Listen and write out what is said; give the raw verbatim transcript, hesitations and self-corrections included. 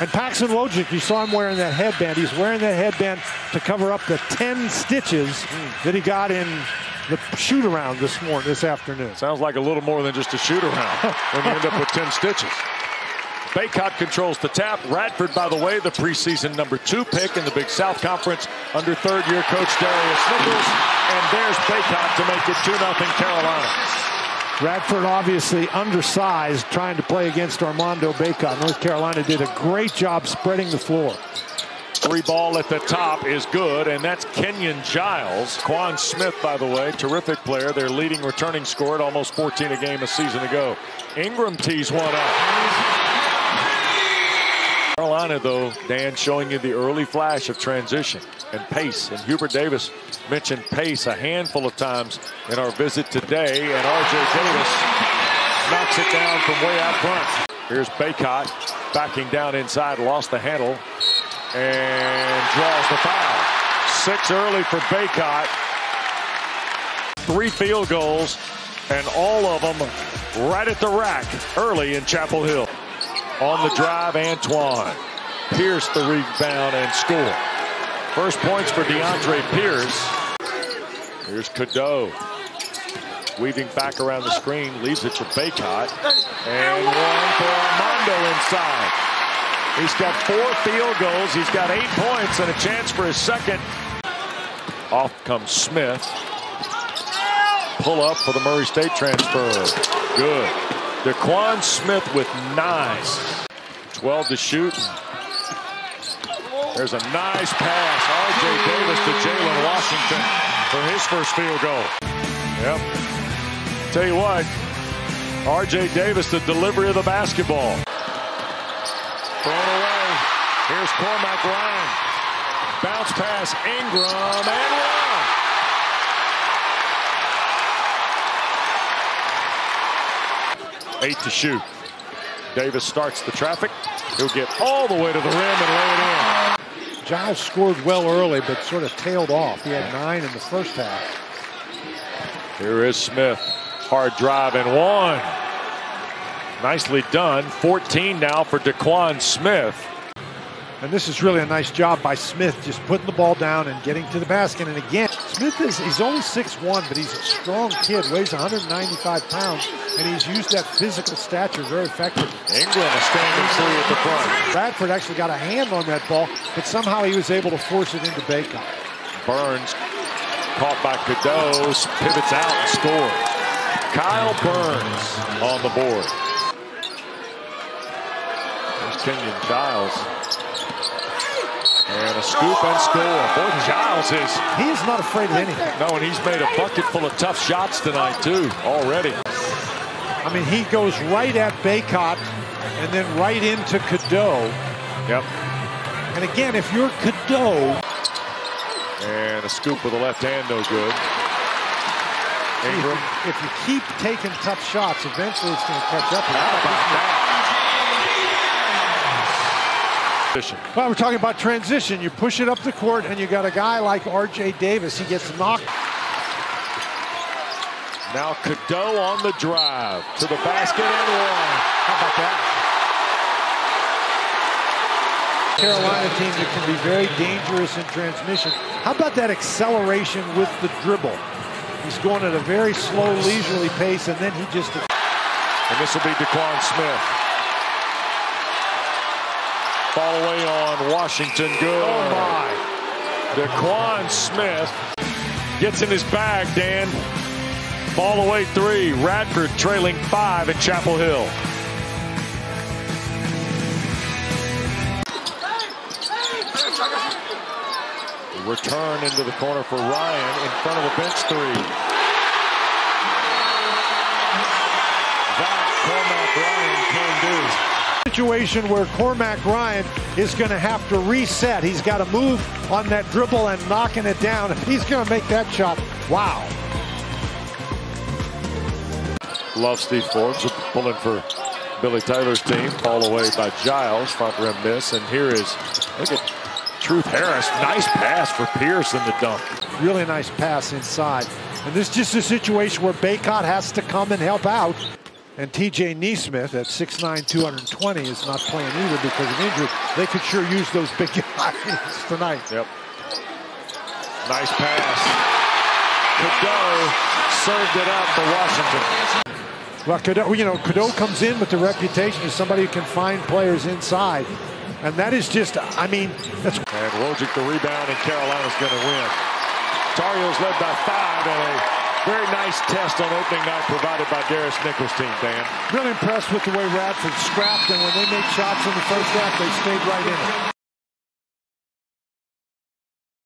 And Paxson Wojcik, you saw him wearing that headband. He's wearing that headband to cover up the ten stitches mm. that he got in the shoot-around this morning, this afternoon. Sounds like a little more than just a shoot-around when you end up with ten stitches. Bacot controls the tap. Radford, by the way, the preseason number two pick in the Big South Conference under third-year coach Darius Nichols. And there's Bacot to make it two nothing Carolina. Radford obviously undersized, trying to play against Armando Bacot. North Carolina did a great job spreading the floor. Three ball at the top is good, and that's Kenyon Giles. Kwan Smith, by the way, terrific player. Their leading returning scorer at almost fourteen a game a season ago. Ingram tees one up. Carolina, though, Dan, showing you the early flash of transition and pace. And Hubert Davis mentioned pace a handful of times in our visit today. And R J. Davis knocks it down from way out front. Here's Bacot backing down inside, lost the handle, and draws the foul. Six early for Bacot. Three field goals, and all of them right at the rack early in Chapel Hill. On the drive, Antoine Pierce the rebound and score. First points for DeAndre Pierce. Here's Cadeau. Weaving back around the screen, leaves it to Bacot. And one for Armando inside. He's got four field goals. He's got eight points and a chance for his second. Off comes Smith. Pull up for the Murray State transfer. Good. Daquan Smith with nine. twelve to shoot. There's a nice pass. R J. Davis to Jaylen Washington for his first field goal. Yep. Tell you what, R J. Davis, the delivery of the basketball. Thrown away. Here's Cormac Ryan. Bounce pass, Ingram, and one. Eight to shoot. Davis starts the traffic. He'll get all the way to the rim and lay it in. Giles scored well early, but sort of tailed off. He had nine in the first half. Here is Smith. Hard drive and one. Nicely done. fourteen now for Daquan Smith. And this is really a nice job by Smith, just putting the ball down and getting to the basket. And again, Smith is he's only six one, but he's a strong kid, weighs one hundred ninety-five pounds, and he's used that physical stature very effectively. England is standing three at the front. Radford actually got a hand on that ball, but somehow he was able to force it into Bacot. Burns, caught by Cadeau, pivots out and scores. Kyle Burns on the board. There's Kenyon Giles. And a scoop and score. Boy, Giles is... He is not afraid of anything. No, and he's made a bucket full of tough shots tonight, too, already. I mean, he goes right at Bacot and then right into Cadeau. Yep. And again, if you're Cadeau... And a scoop with the left hand, no good. Ingram. If, if you keep taking tough shots, eventually it's going to catch up. How about that? Well, we're talking about transition. You push it up the court, and you got a guy like R J. Davis. He gets knocked. Now Cadeau on the drive to the basket and one. How about that? Carolina team that can be very dangerous in transmission. How about that acceleration with the dribble? He's going at a very slow, leisurely pace, and then he just... And this will be Daquan Smith. Ball away on Washington. Good. Oh, my. Daquan Smith gets in his bag, Dan. Ball away three. Radford trailing five at Chapel Hill. The return into the corner for Ryan in front of a bench three. That Cormac Ryan can do. Situation where Cormac Ryan is going to have to reset. He's got to move on that dribble and knocking it down. He's going to make that shot. Wow. Love Steve Forbes pulling for Billy Taylor's team. Fall away by Giles. Front rim miss. And here is, look at Truth Harris. Nice pass for Pierce in the dunk. Really nice pass inside. And this is just a situation where Bacot has to come and help out. And T J. Neesmith at six nine, two twenty is not playing either because of injury. They could sure use those big guys tonight. Yep. Nice pass. Cadeau served it up for Washington. Well, Cadeau, you know, Cadeau comes in with the reputation as somebody who can find players inside. And that is just, I mean, that's... And Wojcik the rebound, and Carolina's going to win. Tar Heels led by five, and a very nice test on opening night provided by Darius Nichols' team, Dan. Really impressed with the way Radford scrapped, and when they made shots in the first half, they stayed right in it.